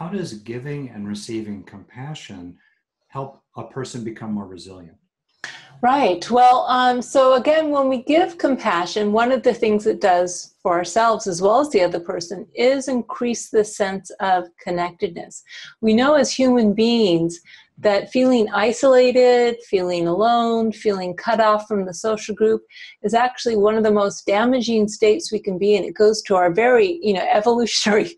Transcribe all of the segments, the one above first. How does giving and receiving compassion help a person become more resilient? Right. Well, so again, when we give compassion, one of the things it does for ourselves as well as the other person is increase the sense of connectedness. We know as human beings that feeling isolated, feeling alone, feeling cut off from the social group is actually one of the most damaging states we can be in. It goes to our very, evolutionary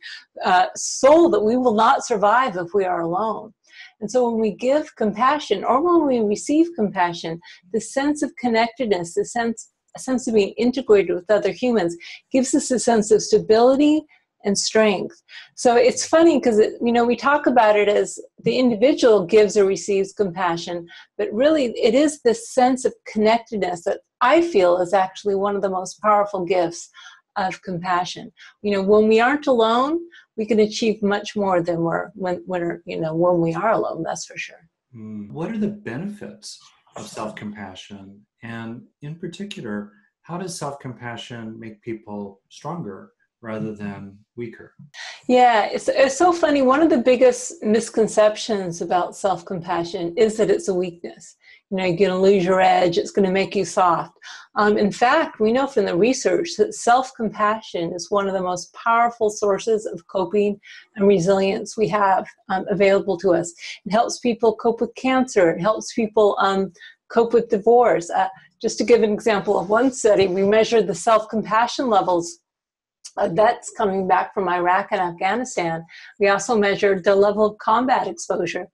soul that we will not survive if we are alone. And so when we give compassion, or when we receive compassion, the sense of connectedness, a sense of being integrated with other humans, gives us a sense of stability and strength. So it's funny because, we talk about it as the individual gives or receives compassion, but really it is this sense of connectedness that I feel is actually one of the most powerful gifts of compassion. When we aren't alone, we can achieve much more than when we are alone, that's for sure. What are the benefits of self-compassion? And in particular, how does self-compassion make people stronger rather than weaker? Yeah, it's so funny. One of the biggest misconceptions about self-compassion is that it's a weakness. You're going to lose your edge. It's going to make you soft. In fact, we know from the research that self-compassion is one of the most powerful sources of coping and resilience we have available to us. It helps people cope with cancer. It helps people cope with divorce. Just to give an example of one study, we measured the self-compassion levels of vets coming back from Iraq and Afghanistan. We also measured the level of combat exposure.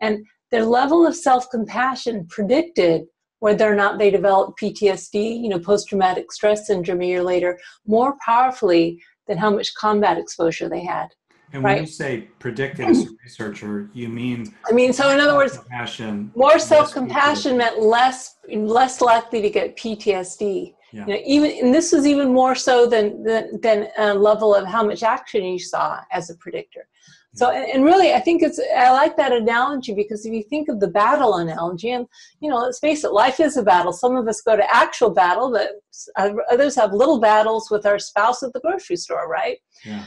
And their level of self-compassion predicted whether or not they developed PTSD, post-traumatic stress syndrome a year later, more powerfully than how much combat exposure they had. And when you say predicted as a researcher, you mean... so in other words, more self-compassion meant less likely to get PTSD. Yeah. And this was even more so than a level of how much action you saw as a predictor. So, and really, I think I like that analogy, because if you think of the battle analogy, and, let's face it, life is a battle. Some of us go to actual battle, but others have little battles with our spouse at the grocery store, right? Yeah.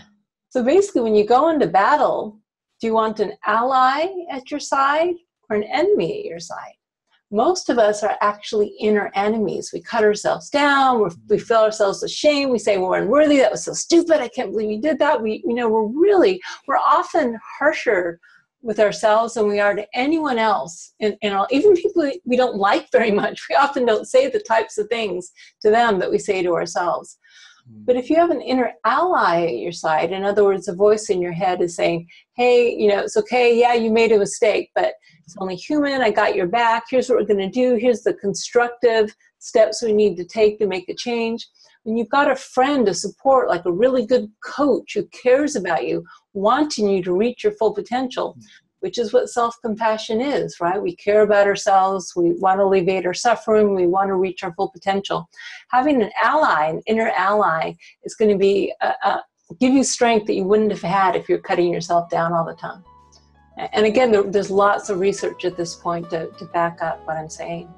So basically, when you go into battle, do you want an ally at your side or an enemy at your side? Most of us are actually inner enemies. We cut ourselves down. We feel ourselves ashamed. We say we're unworthy. That was so stupid. I can't believe you did that. We're often harsher with ourselves than we are to anyone else. Even people we don't like very much, we often don't say the types of things to them that we say to ourselves. But if you have an inner ally at your side, in other words, a voice in your head is saying, hey, it's okay, yeah, you made a mistake, but it's only human, I got your back, here's what we're going to do, here's the constructive steps we need to take to make a change. When you've got a friend to support, like a really good coach who cares about you, wanting you to reach your full potential, which is what self-compassion is, right? We care about ourselves. We want to alleviate our suffering. We want to reach our full potential. Having an ally, an inner ally, is going to be give you strength that you wouldn't have had if you're cutting yourself down all the time. And again, there's lots of research at this point to back up what I'm saying.